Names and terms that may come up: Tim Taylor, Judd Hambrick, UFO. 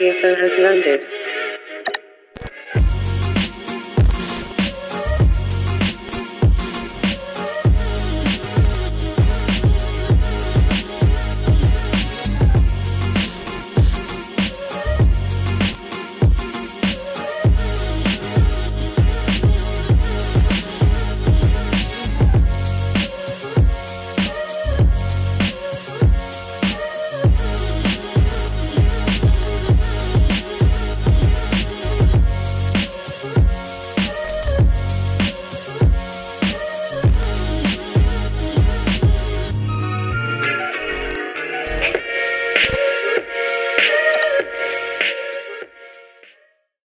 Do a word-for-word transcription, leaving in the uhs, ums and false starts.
U F O has landed.